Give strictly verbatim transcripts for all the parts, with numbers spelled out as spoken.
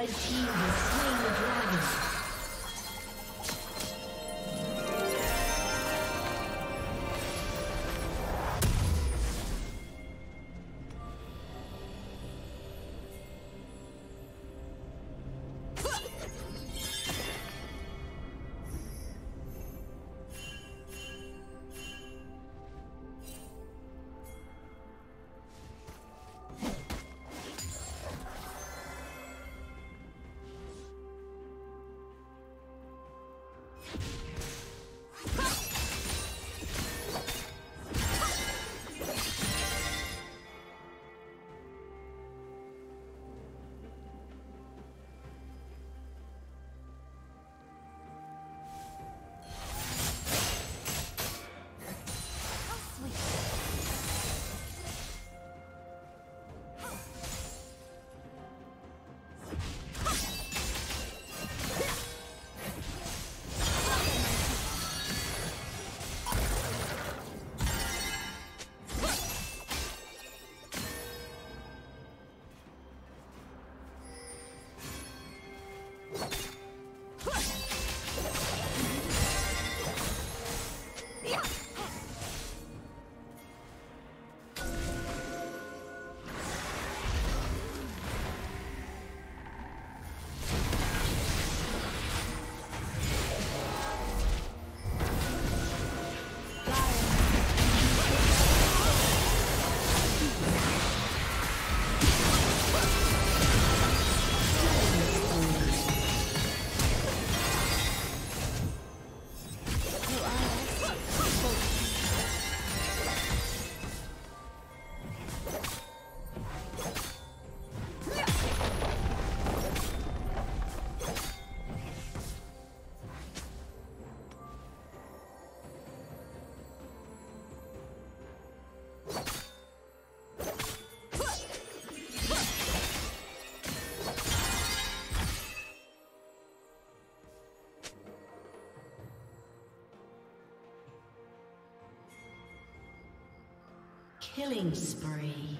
Red team has slain the dragon. Killing spree.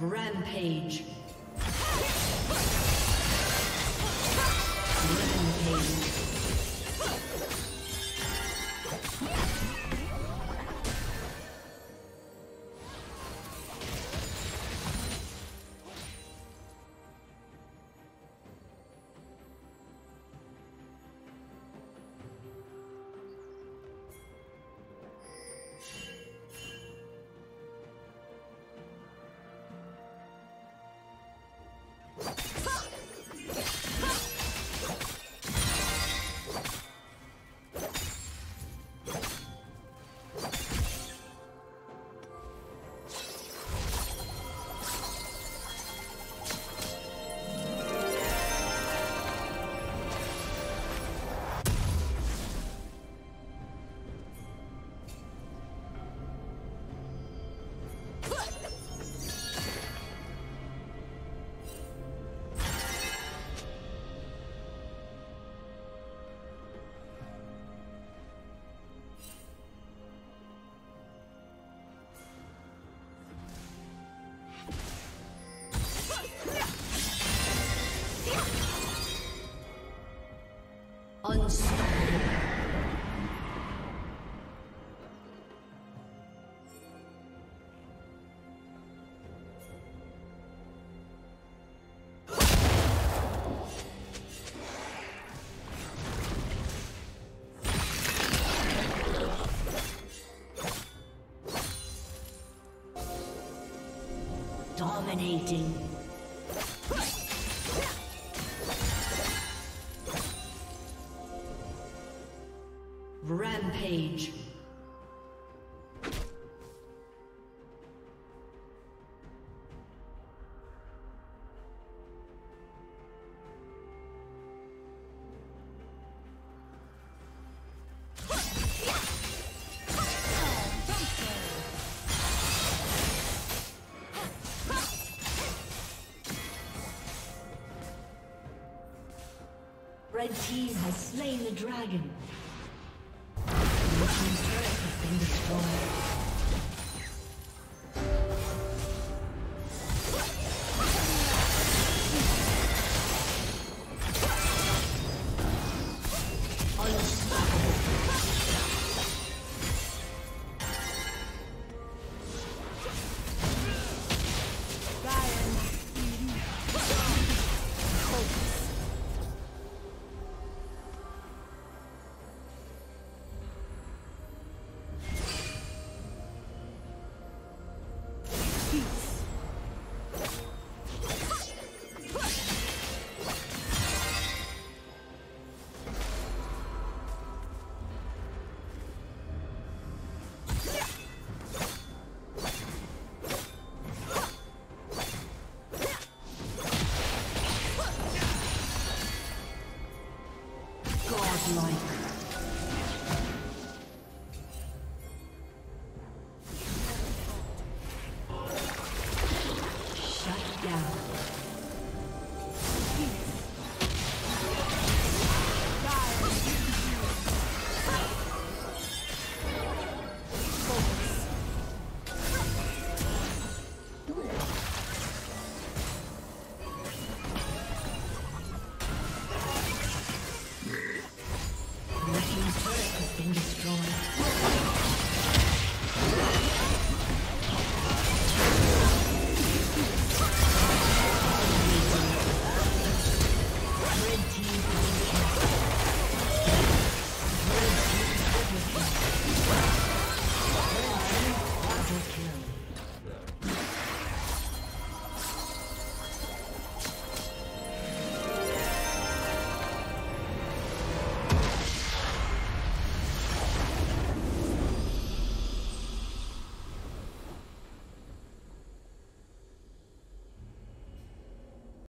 Rampage. Unstoppable. Dominating. Rampage. Red team has slain the dragon. The team's turret has been destroyed. Like